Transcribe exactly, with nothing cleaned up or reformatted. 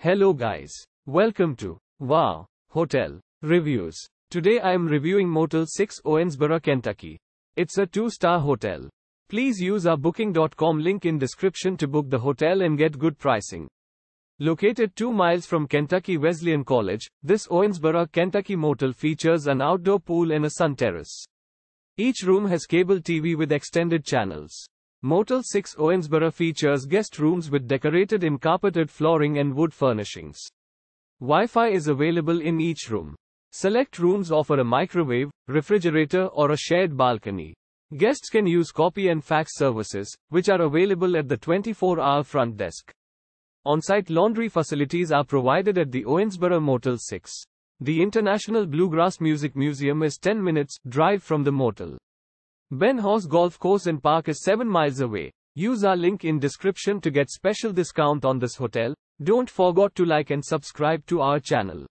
Hello guys. Welcome to Wow Hotel Reviews. Today I am reviewing Motel six Owensboro, Kentucky. It's a two-star hotel. Please use our booking dot com link in description to book the hotel and get good pricing. Located two miles from Kentucky Wesleyan College, this Owensboro, Kentucky motel features an outdoor pool and a sun terrace. Each room has cable T V with extended channels. Motel six Owensboro features guest rooms with decorated in carpeted flooring and wood furnishings. Wi-Fi is available in each room. Select rooms offer a microwave, refrigerator or a shared balcony. Guests can use copy and fax services, which are available at the twenty-four hour front desk. On-site laundry facilities are provided at the Owensboro Motel six. The International Bluegrass Music Museum is ten minutes drive from the motel. Ben Hawes Golf Course and Park is seven miles away. Use our link in description to get special discount on this hotel. Don't forget to like and subscribe to our channel.